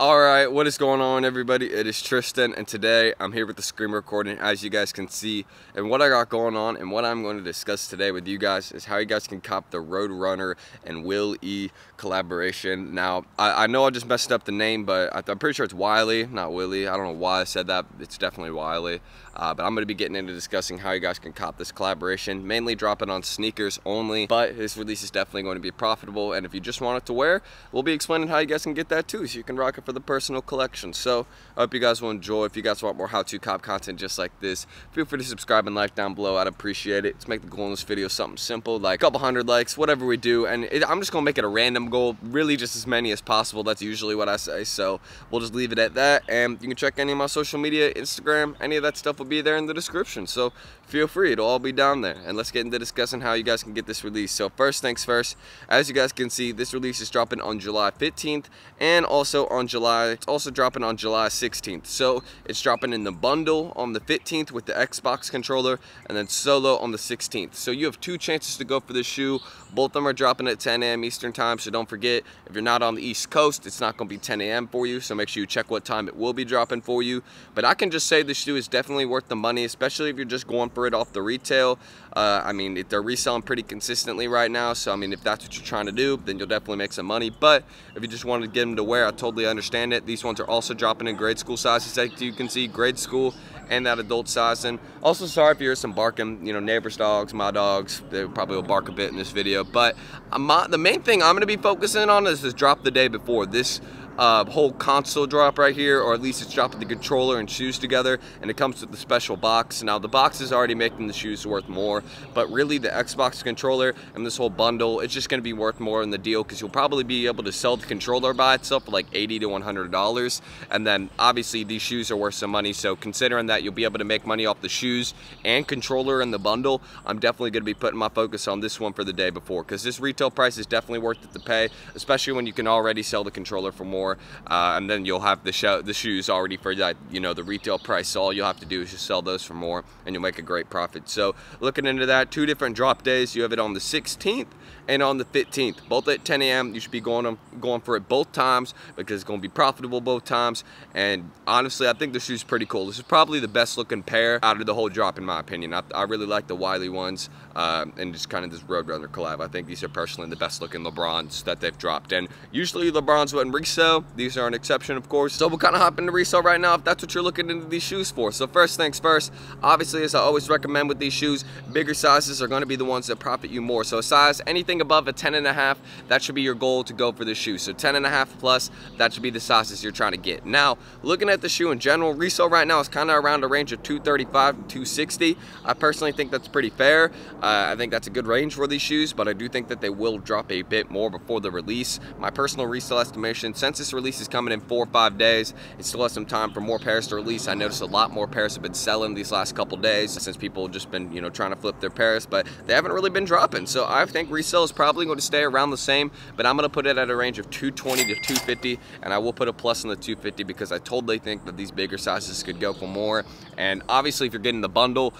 Alright, what is going on, everybody? It is Tristan, and today I'm here with the screen recording, as you guys can see. And what I got going on and what I'm going to discuss today with you guys is how you guys can cop the Roadrunner and Wile E. collaboration. Now, I know I just messed up the name, but I'm pretty sure it's Wile, not Willie. I don't know why I said that. It's definitely Wile. But I'm going to be getting into discussing how you guys can cop this collaboration. Mainly drop it on sneakers only, but this release is definitely going to be profitable. And if you just want it to wear, we'll be explaining how you guys can get that too, so you can rock it for the personal collection. So I hope you guys will enjoy. If you guys want more how-to cop content just like this, feel free to subscribe and like down below. I'd appreciate it. Let's make the goal in this video something simple, like a couple hundred likes, whatever we do. And I'm just gonna make it a random goal, really just as many as possible. That's usually what I say, so we'll just leave it at that. And you can check any of my social media, Instagram, any of that stuff will be there in the description, so feel free, it'll all be down there. And let's get into discussing how you guys can get this release. So first things first, as you guys can see, this release is dropping on July 15th and also on It's also dropping on July 16th. So it's dropping in the bundle on the 15th with the Xbox controller, and then solo on the 16th. So you have two chances to go for this shoe. Both of them are dropping at 10 a.m. Eastern time, so don't forget, if you're not on the East Coast, it's not going to be 10 a.m. for you, so make sure you check what time it will be dropping for you. But I can just say this shoe is definitely worth the money, especially if you're just going for it off the retail. I mean, they're reselling pretty consistently right now, so I mean, if that's what you're trying to do, then you'll definitely make some money. But if you just wanted to get them to wear, I totally understand it. These ones are also dropping in grade school sizes, as you can see, grade school and that adult sizing. Also, sorry if you hear some barking, you know, neighbors' dogs, my dogs, they probably will bark a bit in this video. But the main thing I'm going to be focusing on is this drop the day before. This whole console drop right here, or at least it's dropping the controller and shoes together, and it comes with the special box. Now the box is already making the shoes worth more, but really the Xbox controller and this whole bundle, it's just going to be worth more in the deal, because you'll probably be able to sell the controller by itself for like $80 to $100, and then obviously these shoes are worth some money. So considering that you'll be able to make money off the shoes and controller in the bundle, I'm definitely going to be putting my focus on this one for the day before, because this retail price is definitely worth it to pay, especially when you can already sell the controller for more. And then you'll have the shoes already for that, you know, the retail price. So all you'll have to do is just sell those for more, and you'll make a great profit. So looking into that, two different drop days. You have it on the 16th and on the 15th, both at 10 a.m. You should be going for it both times, because it's going to be profitable both times. And honestly, I think the shoe's pretty cool. This is probably the best looking pair out of the whole drop, in my opinion. I really like the Wile ones, and just kind of this Roadrunner collab. I think these are personally the best looking LeBrons that they've dropped. And usually LeBrons wouldn't resell. These are an exception, of course. So we'll kind of hop into resale right now if that's what you're looking into these shoes for. So first things first, obviously, as I always recommend with these shoes, bigger sizes are going to be the ones that profit you more. So a size, anything above a 10.5, that should be your goal to go for the shoe. So 10.5 plus, that should be the sizes you're trying to get. Now, looking at the shoe in general, resale right now is kind of around a range of 235 to 260. I personally think that's pretty fair. I think that's a good range for these shoes, but I do think that they will drop a bit more before the release. My personal resale estimation, since this release is coming in 4 or 5 days, it still has some time for more pairs to release. I noticed a lot more pairs have been selling these last couple days, since people have just been, you know, trying to flip their pairs, but they haven't really been dropping. So I think resale is probably going to stay around the same, but I'm going to put it at a range of 220 to 250, and I will put a plus on the 250, because I totally think that these bigger sizes could go for more. And obviously, if you're getting the bundle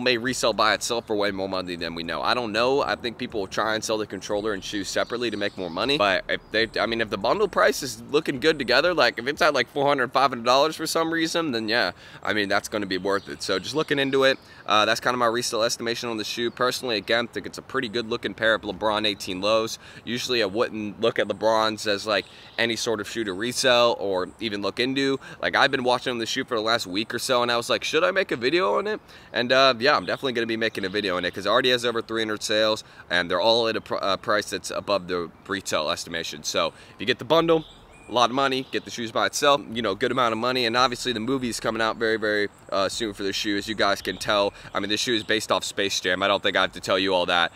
may resell by itself for way more money than we know. I don't know. I think people will try and sell the controller and shoes separately to make more money, but if the bundle price is looking good together, like if it's at like $400, $500 for some reason, then yeah, I mean, that's going to be worth it. So just looking into it, that's kind of my resale estimation on the shoe. Personally, again, I think it's a pretty good looking pair of LeBron 18 Lows. Usually I wouldn't look at LeBrons as like any sort of shoe to resell or even look into. Like, I've been watching on the shoe for the last week or so, and I was like, should I make a video on it? And yeah, I'm definitely going to be making a video on it, because it already has over 300 sales, and they're all at a price that's above the retail estimation. So if you get the bundle, a lot of money, get the shoes by itself, you know, good amount of money. And obviously the movie is coming out very, very soon for this shoe, as you guys can tell. I mean, this shoe is based off Space Jam. I don't think I have to tell you all that,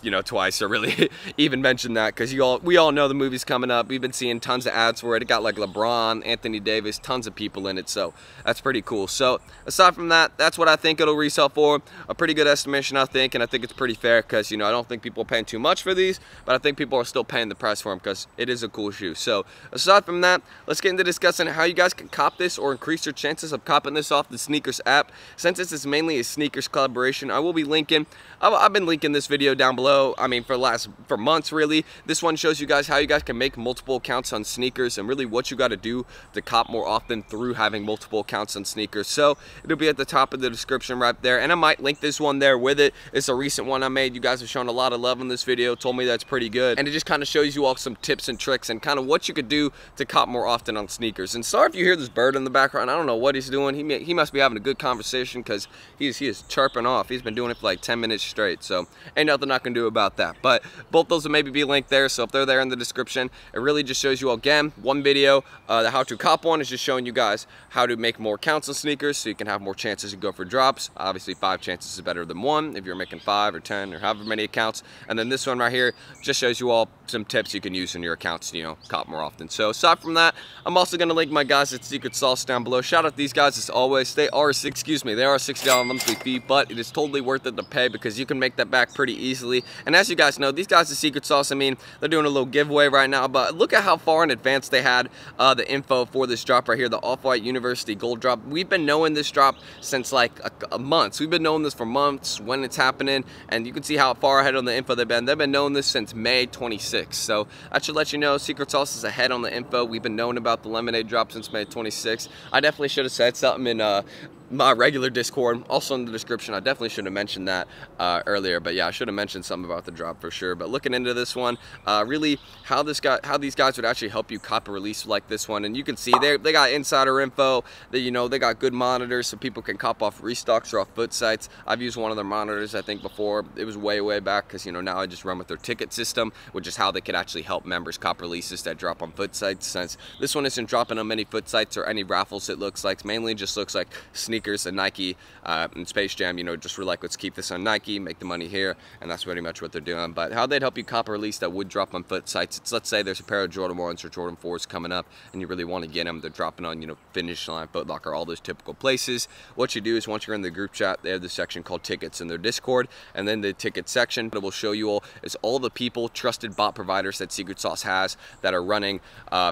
you know, twice, or really even mention that, because we all know the movie's coming up. We've been seeing tons of ads for it. It got like LeBron, Anthony Davis, tons of people in it, so that's pretty cool. So aside from that, that's what I think it'll resell for. A pretty good estimation, I think, and I think it's pretty fair, because, you know, I don't think people are paying too much for these, but I think people are still paying the price for them, because it is a cool shoe. So aside from that, let's get into discussing how you guys can cop this or increase your chances of copping this off the Sneakers app. Since this is mainly a Sneakers collaboration, I will be linking, I've been linking this video down below, I mean for months really. This one shows you guys how you guys can make multiple accounts on Sneakers and really what you got to do to cop more often through having multiple accounts on Sneakers. So it'll be at the top of the description right there, and I might link this one there with it. It's a recent one I made. You guys have shown a lot of love in this video, told me that's pretty good, and it just kind of shows you all some tips and tricks and kind of what you could do to cop more often on Sneakers. And sorry if you hear this bird in the background, I don't know what he's doing. He must be having a good conversation because he is chirping off. He's been doing it for like 10 minutes straight, so ain't nothing I can do about that. But both those will maybe be linked there, so if they're there in the description, it really just shows you all, again, one video, the how to cop one is just showing you guys how to make more counts on Sneakers so you can have more chances to go for drops. Obviously 5 chances is better than 1 if you're making 5 or 10 or however many accounts. And then this one right here just shows you all some tips you can use in your accounts to, you know, cop more often. So aside from that, I'm also going to link my guys at Secret Sauce down below. Shout out these guys as always. They are a $60 monthly fee, but it is totally worth it to pay because you can make that back pretty easily. And as you guys know, these guys at Secret Sauce, I mean, they're doing a little giveaway right now, but look at how far in advance they had the info for this drop right here, the Off-White University Gold drop. We've been knowing this drop since like months. We've been knowing this for months when it's happening, and you can see how far ahead on the info they've been. They've been knowing this since May 26th. So I should let you know, Secret Sauce is ahead on the info. We've been knowing about the lemonade drop since May 26th. I definitely should have said something in my regular Discord, also in the description. I definitely should have mentioned that earlier, but yeah, I should have mentioned something about the drop for sure. But looking into this one, really how these guys would actually help you cop a release like this one. And you can see they got insider info, that, you know, they got good monitors so people can cop off restocks or off foot sites. I've used one of their monitors, I think, before. It was way back because, you know, now I just run with their ticket system, which is how they could actually help members cop releases that drop on foot sites, since this one isn't dropping on many foot sites or any raffles. It looks like mainly just looks like Sneakers and Nike and Space Jam, you know, just were like, let's keep this on Nike, make the money here, and that's pretty much what they're doing. But how they'd help you cop a release that would drop on foot sites, it's, let's say there's a pair of Jordan 1s or Jordan 4s coming up and you really want to get them. They're dropping on, you know, Finish Line, Foot Locker, all those typical places. What you do is once you're in the group chat, they have this section called Tickets in their Discord, and then the ticket section that will show you all is all the people, trusted bot providers that Secret Sauce has that are running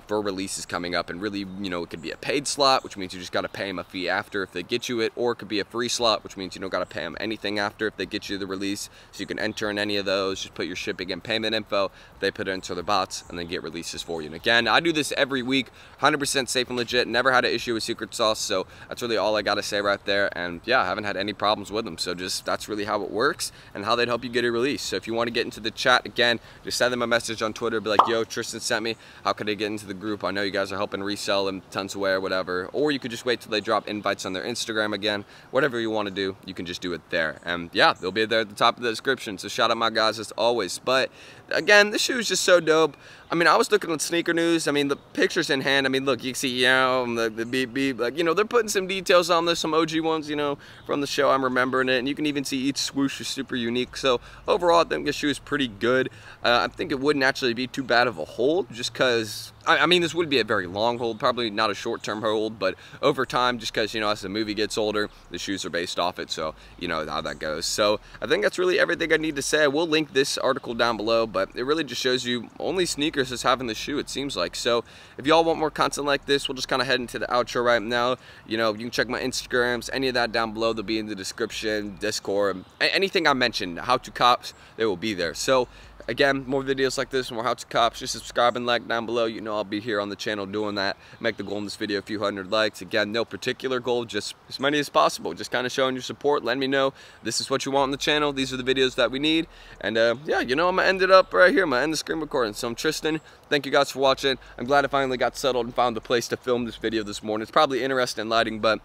for releases coming up. And really, you know, it could be a paid slot, which means you just got to pay them a fee after if they get you it, or it could be a free slot, which means you don't got to pay them anything after if they get you the release. So you can enter in any of those, just put your shipping and payment info, they put it into their bots, and then get releases for you. And again, I do this every week, 100% safe and legit, never had an issue with Secret Sauce, so that's really all I got to say right there. And yeah, I haven't had any problems with them, so just that's really how it works and how they'd help you get a release. So if you want to get into the chat, again, just send them a message on Twitter, be like, yo, Tristan sent me, how could I get into the group? I know you guys are helping resell them tons away or whatever, or you could just wait till they drop invites on their Instagram again. Whatever you want to do, you can just do it there. And yeah, they'll be there at the top of the description. So shout out my guys as always. But again, this shoe is just so dope. I mean, I was looking on Sneaker News. I mean, the pictures in hand, I mean, look, you can see, you know, the beep beep, like, you know, they're putting some details on this, some OG ones, you know, from the show. I'm remembering it, and you can even see each swoosh is super unique. So overall, I think this shoe is pretty good. I think it wouldn't actually be too bad of a hold, just because I mean, this would be a very long hold, probably not a short-term hold, but over time, just because, you know, as the movie gets older, the shoes are based off it, so you know how that goes. So I think that's really everything I need to say. I will link this article down below, but it really just shows you only Sneakers is having the shoe, it seems like. So if y'all want more content like this, we'll just kind of head into the outro right now. You know, you can check my Instagrams, any of that down below. They'll be in the description, Discord, anything I mentioned, how to cops, they will be there. So again, more videos like this, more how to cops, just subscribe and like down below. You know, I'll be here on the channel doing that. Make the goal in this video a few hundred likes. Again, no particular goal, just as many as possible. Just kind of showing your support, letting me know this is what you want on the channel, these are the videos that we need. And yeah, you know, I'm gonna end it up right here. I'm gonna end the screen recording. So I'm Tristan, thank you guys for watching. I'm glad I finally got settled and found the place to film this video this morning. It's probably interesting lighting, but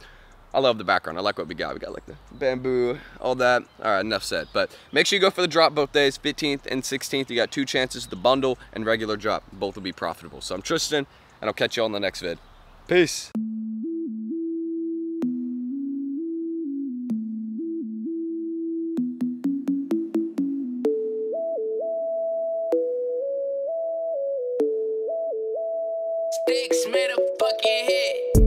I love the background. I like what we got. We got like the bamboo, all that. All right, enough said. But make sure you go for the drop both days, 15th and 16th. You got 2 chances, the bundle and regular drop. Both will be profitable. So I'm Tristan, and I'll catch you all in the next vid. Peace. Sticks made a fucking hit.